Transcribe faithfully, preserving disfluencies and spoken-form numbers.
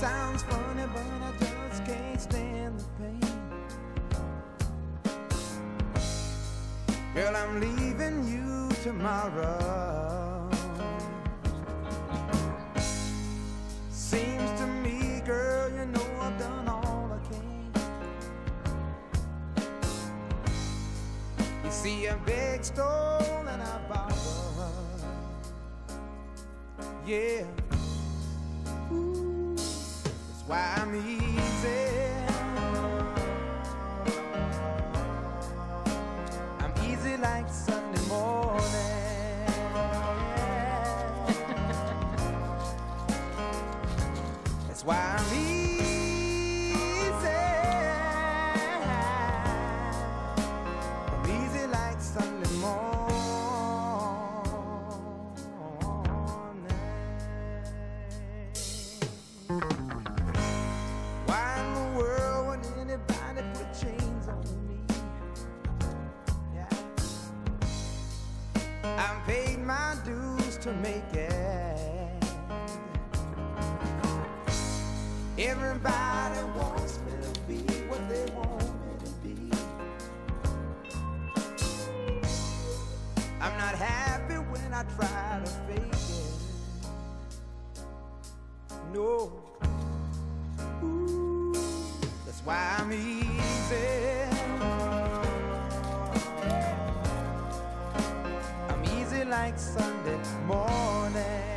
Sounds funny, but I just can't stand the pain. Girl, I'm leaving you tomorrow. Seems to me, girl, you know I've done all I can. You see, I begged, stole, and I borrowed. Yeah. Why I'm easy, I'm easy like Sunday morning. That's why I'm easy, I'm easy like Sunday morning. Anybody put chains on me? Yeah. I paid my dues to make it. Everybody wants me to be what they want me to be. I'm not happy when I try to fake it. No. That's why I'm easy, I'm easy like Sunday morning.